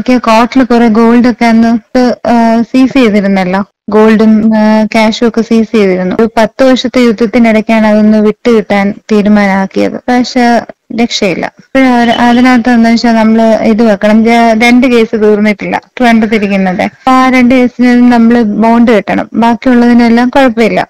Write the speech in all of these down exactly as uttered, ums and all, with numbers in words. Okay, cotton korre gold kannu seize cheyirunnallo. Golden cash ഒക്കെ സീസ് ചെയ്തിരുന്നു. ഒരു പത്ത് വർഷത്തെ യുദ്ധത്തിനിടയ്ക്കാണ് അതൊന്ന് വിട്ടു കിട്ടാൻ തീരുമാനമാക്കിയത്. പക്ഷേ രക്ഷയില്ല. അതിനകത്ത് എന്താ വെച്ചാൽ നമ്മള് ഇത് വെക്കണം, രണ്ട് കേസ് തീർന്നിട്ടില്ല കണ്ടെത്തിരിക്കുന്നത്. ആ രണ്ട് കേസിനും നമ്മൾ ബോണ്ട് കെട്ടണം. ബാക്കിയുള്ളതിനെല്ലാം കുഴപ്പമില്ല.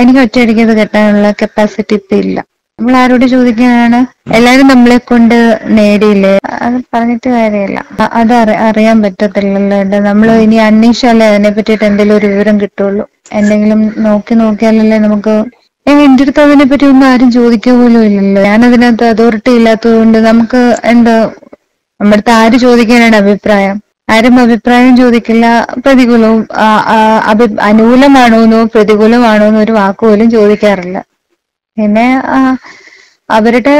എനിക്ക് ഒറ്റയടിക്ക് ഇത് കെട്ടാനുള്ള കപ്പാസിറ്റി ഇപ്പം ഇല്ല. നമ്മൾ ആരോട് ചോദിക്കാനാണ്? എല്ലാരും നമ്മളെ കൊണ്ട് നേടിയില്ലേ, അത് പറഞ്ഞിട്ട് കാര്യമില്ല. അത് അറിയാൻ പറ്റത്തില്ലല്ലോ. നമ്മൾ ഇനി അന്വേഷിച്ചാലേ അതിനെ പറ്റിയിട്ട് എന്തെങ്കിലും ഒരു വിവരം കിട്ടുള്ളൂ. എന്തെങ്കിലും നോക്കി നോക്കിയാലല്ലേ നമുക്ക്. എന്റെ അടുത്ത് അതിനെ പറ്റി ഒന്നും ആരും ചോദിക്കുക പോലും ഇല്ലല്ലോ. ഞാനതിനകത്ത് അതോറിറ്റി ഇല്ലാത്തത് കൊണ്ട് നമുക്ക് എന്താ, നമ്മുടെ അടുത്ത് ആര് ചോദിക്കാനാണ് അഭിപ്രായം? ആരും അഭിപ്രായം ചോദിക്കില്ല. പ്രതികൂലവും അഭി അനുകൂലമാണോന്നോ പ്രതികൂലമാണോന്നോ ഒരു വാക്കുപോലും ചോദിക്കാറില്ല. പിന്നെ അവരുടെ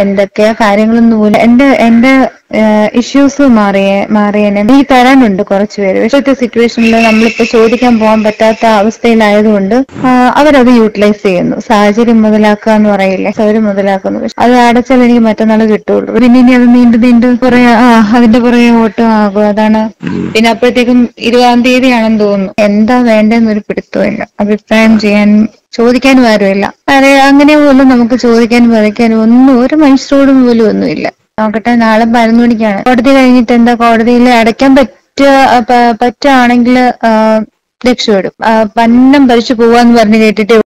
എന്തൊക്കെയാ കാര്യങ്ങളൊന്നും പോലും എന്റെ എന്റെ ഇഷ്യൂസ് മാറിയേ മാറിയേനെ ഈ തരാനുണ്ട് കുറച്ചു പേര്. പക്ഷേ സിറ്റുവേഷനിൽ നമ്മളിപ്പോ ചോദിക്കാൻ പോകാൻ പറ്റാത്ത അവസ്ഥയിലായതുകൊണ്ട് അവരത് യൂട്ടിലൈസ് ചെയ്യുന്നു. സാഹചര്യം മുതലാക്കുക എന്ന് പറയില്ലേ, സാഹചര്യം മുതലാക്കുന്നു. പക്ഷെ അത് അടച്ചാൽ എനിക്ക് മറ്റന്നാൾ കിട്ടുള്ളൂ. പിന്നെ ഇനി അത് നീണ്ടു നീണ്ടു കുറെ ആ അതിന്റെ പുറകെ ഓട്ടം ആകും. അതാണ്. പിന്നെ അപ്പോഴത്തേക്കും ഇരുപതാം തീയതിയാണെന്ന് തോന്നുന്നു. എന്താ വേണ്ടെന്നൊരു പിടുത്തമില്ല. അഭിപ്രായം ചെയ്യാൻ ചോദിക്കാനും ആരുമില്ല. അങ്ങനെ പോലും നമുക്ക് ചോദിക്കാനും പറയാനും ഒന്നും ഒരു മനുഷ്യരോടും പോലും ഒന്നുമില്ല. നോക്കട്ടെ, നാളെ പതിനൊന്ന് മണിക്കാണ് കോടതി കഴിഞ്ഞിട്ട്. എന്താ കോടതിയിൽ അടയ്ക്കാൻ പറ്റ പറ്റുകയാണെങ്കിൽ രക്ഷപ്പെടും. പന്നം പറിച്ചു പോവാന്ന് പറഞ്ഞു കേട്ടിട്ട്